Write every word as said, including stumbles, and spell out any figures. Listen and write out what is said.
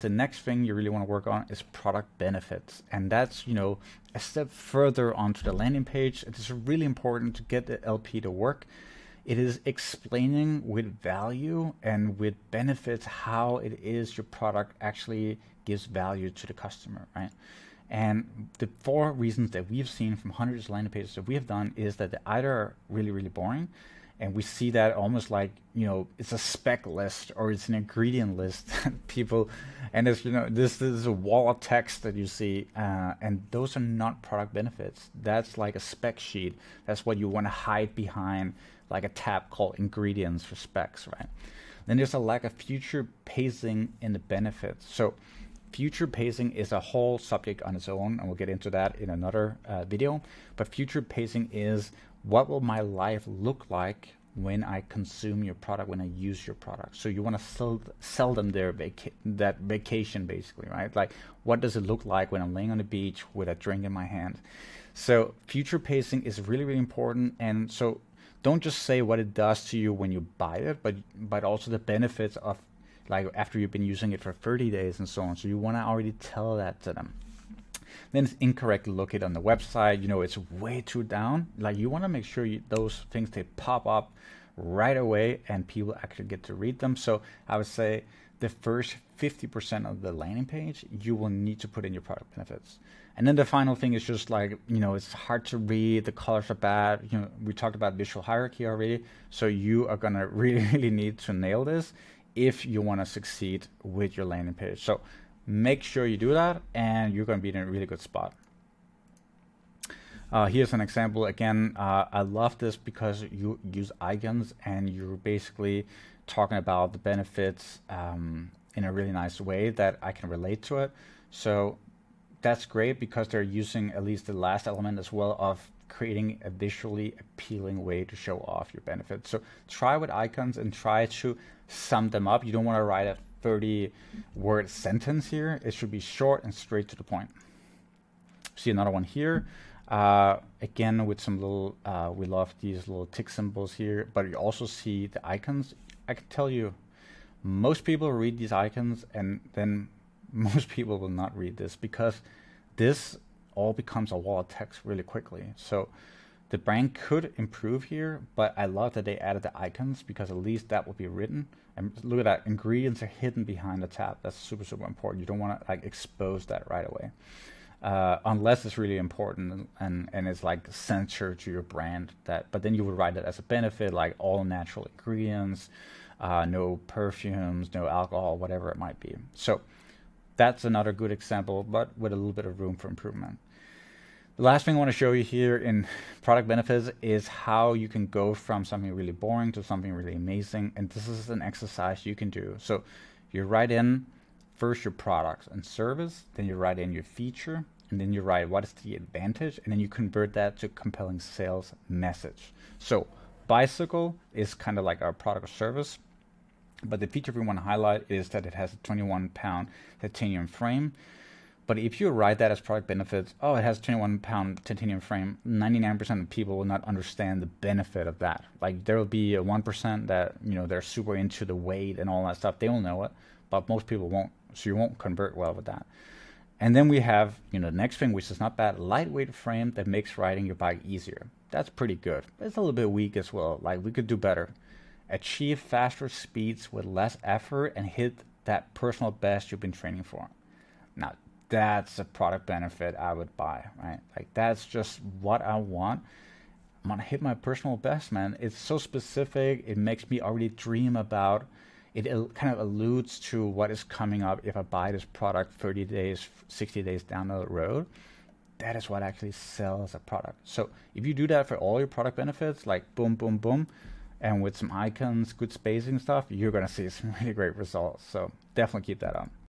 The next thing you really want to work on is product benefits. And that's, you know, a step further onto the landing page. It is really important to get the L P to work. It is explaining with value and with benefits how it is your product actually gives value to the customer, right? And the four reasons that we've seen from hundreds of landing pages that we have done is that they either are really, really boring, and we see that almost like, you know, it's a spec list or it's an ingredient list. People, and it's, you know, this, this is a wall of text that you see, uh, and those are not product benefits. That's like a spec sheet. That's what you want to hide behind, like a tab called ingredients for specs, right? Then there's a lack of future pacing in the benefits. So future pacing is a whole subject on its own, and we'll get into that in another uh, video. But future pacing is, what will my life look like when I consume your product, when I use your product? So you want to sell, sell them their vaca that vacation, basically, right? Like, what does it look like when I'm laying on the beach with a drink in my hand? So future pacing is really, really important. And so don't just say what it does to you when you buy it, but, but also the benefits of, like, after you've been using it for thirty days and so on. So you want to already tell that to them. Then it's incorrect located on the website. You know, it's way too down. Like, you want to make sure you, those things, they pop up right away and people actually get to read them. So I would say the first fifty percent of the landing page, you will need to put in your product benefits. And then the final thing is just like, you know, it's hard to read, the colors are bad. You know, we talked about visual hierarchy already. So you are going to really, really need to nail this if you want to succeed with your landing page. So make sure you do that, and you're going to be in a really good spot. Uh, here's an example. Again, uh, I love this because you use icons, and you're basically talking about the benefits um, in a really nice way that I can relate to it. So that's great because they're using at least the last element as well of creating a visually appealing way to show off your benefits. So try with icons and try to sum them up. You don't want to write a thirty word sentence here. It should be short and straight to the point. See another one here. Uh, again, with some little, uh, we love these little tick symbols here, but you also see the icons. I can tell you, most people read these icons, and then most people will not read this because this all becomes a wall of text really quickly. So the brand could improve here, but I love that they added the icons because at least that will be written. And look at that, ingredients are hidden behind the tab. That's super, super important. You don't want to like expose that right away, uh, unless it's really important and, and it's like censored to your brand. That, but then you would write that as a benefit, like all natural ingredients, uh, no perfumes, no alcohol, whatever it might be. So that's another good example, but with a little bit of room for improvement. The last thing I want to show you here in product benefits is how you can go from something really boring to something really amazing. And this is an exercise you can do. So you write in first your products and service, then you write in your feature, and then you write what is the advantage, and then you convert that to compelling sales message. So bicycle is kind of like our product or service, but the feature we want to highlight is that it has a twenty-one pound titanium frame. But if you write that as product benefits, oh, it has twenty-one pound titanium frame, ninety-nine percent of people will not understand the benefit of that. Like, there will be a one percent that, you know, they're super into the weight and all that stuff. They will know it, but most people won't. So you won't convert well with that. And then we have, you know, the next thing, which is not bad, lightweight frame that makes riding your bike easier. That's pretty good. It's a little bit weak as well. Like, we could do better. Achieve faster speeds with less effort and hit that personal best you've been training for. Now, that's a product benefit I would buy, right? Like, that's just what I want. I'm gonna hit my personal best, man. It's so specific. It makes me already dream about it. Kind of alludes to what is coming up if I buy this product thirty days, sixty days down the road. That is what actually sells a product. So if you do that for all your product benefits, like boom, boom, boom, and with some icons, good spacing stuff, you're gonna see some really great results. So definitely keep that on.